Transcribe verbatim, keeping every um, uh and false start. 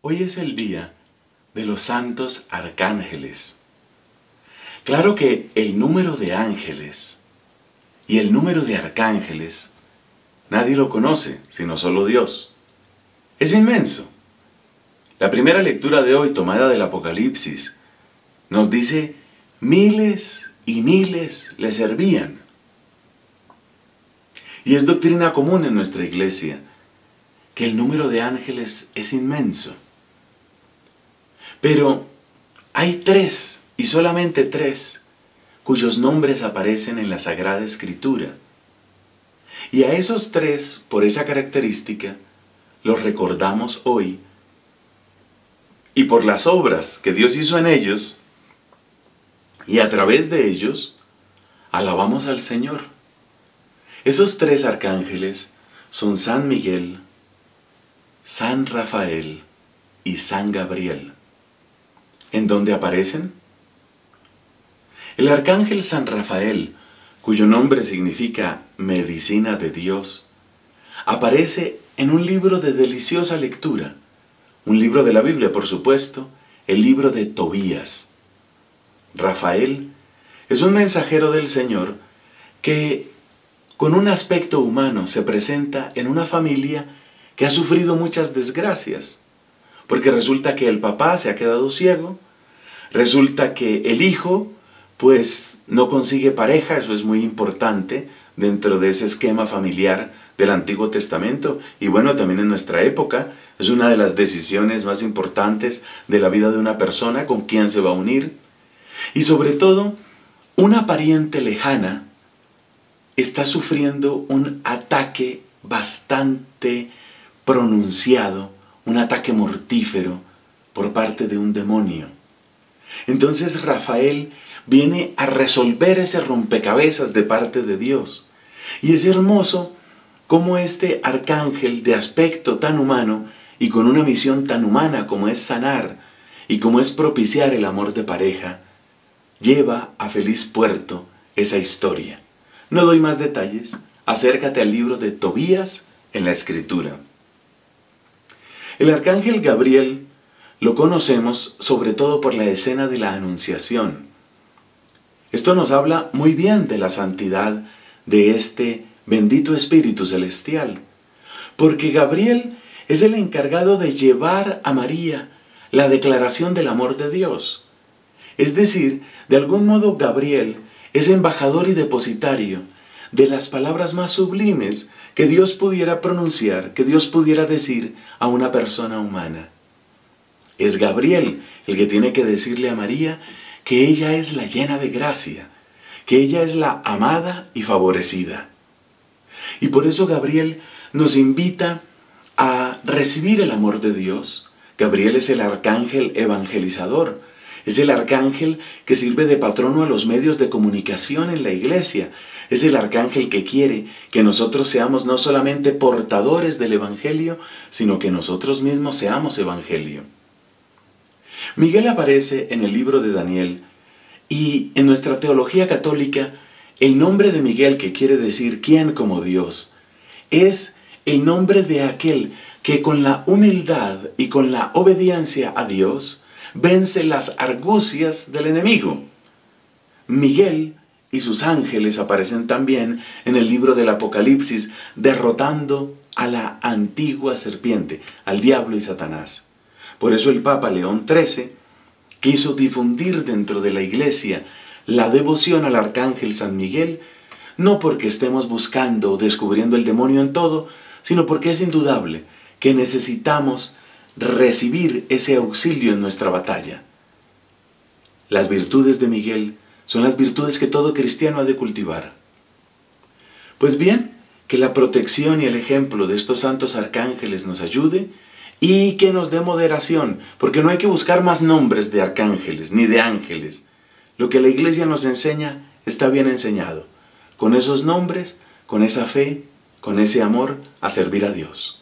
Hoy es el día de los santos arcángeles. Claro que el número de ángeles y el número de arcángeles nadie lo conoce, sino solo Dios. Es inmenso. La primera lectura de hoy, tomada del Apocalipsis, nos dice: miles y miles le servían. Y es doctrina común en nuestra iglesia que el número de ángeles es inmenso. Pero hay tres, y solamente tres, cuyos nombres aparecen en la Sagrada Escritura. Y a esos tres, por esa característica, los recordamos hoy. Y por las obras que Dios hizo en ellos, y a través de ellos, alabamos al Señor. Esos tres arcángeles son San Miguel, San Rafael y San Gabriel. ¿En dónde aparecen? El arcángel San Rafael, cuyo nombre significa medicina de Dios, aparece en un libro de deliciosa lectura, un libro de la Biblia, por supuesto, el libro de Tobías. Rafael es un mensajero del Señor que, con un aspecto humano, se presenta en una familia que ha sufrido muchas desgracias, porque resulta que el papá se ha quedado ciego, resulta que el hijo pues no consigue pareja, eso es muy importante dentro de ese esquema familiar del Antiguo Testamento, y bueno, también en nuestra época, es una de las decisiones más importantes de la vida de una persona, con quién se va a unir, y sobre todo, una pariente lejana está sufriendo un ataque bastante pronunciado, un ataque mortífero por parte de un demonio. Entonces Rafael viene a resolver ese rompecabezas de parte de Dios. Y es hermoso cómo este arcángel de aspecto tan humano y con una misión tan humana como es sanar y como es propiciar el amor de pareja, lleva a feliz puerto esa historia. No doy más detalles, acércate al libro de Tobías en la Escritura. El arcángel Gabriel lo conocemos sobre todo por la escena de la Anunciación. Esto nos habla muy bien de la santidad de este bendito Espíritu Celestial, porque Gabriel es el encargado de llevar a María la declaración del amor de Dios. Es decir, de algún modo Gabriel es embajador y depositario de las palabras más sublimes que Dios pudiera pronunciar, que Dios pudiera decir a una persona humana. Es Gabriel el que tiene que decirle a María que ella es la llena de gracia, que ella es la amada y favorecida. Y por eso Gabriel nos invita a recibir el amor de Dios. Gabriel es el arcángel evangelizador. Es el arcángel que sirve de patrono a los medios de comunicación en la iglesia. Es el arcángel que quiere que nosotros seamos no solamente portadores del evangelio, sino que nosotros mismos seamos evangelio. Miguel aparece en el libro de Daniel, y en nuestra teología católica, el nombre de Miguel, que quiere decir ¿quién como Dios?, es el nombre de aquel que con la humildad y con la obediencia a Dios, vence las argucias del enemigo. Miguel y sus ángeles aparecen también en el libro del Apocalipsis, derrotando a la antigua serpiente, al diablo y Satanás. Por eso el Papa León trece quiso difundir dentro de la iglesia la devoción al arcángel San Miguel, no porque estemos buscando o descubriendo el demonio en todo, sino porque es indudable que necesitamos recibir ese auxilio en nuestra batalla. Las virtudes de Miguel son las virtudes que todo cristiano ha de cultivar. Pues bien, que la protección y el ejemplo de estos santos arcángeles nos ayude y que nos dé moderación, porque no hay que buscar más nombres de arcángeles ni de ángeles. Lo que la Iglesia nos enseña está bien enseñado. Con esos nombres, con esa fe, con ese amor, a servir a Dios.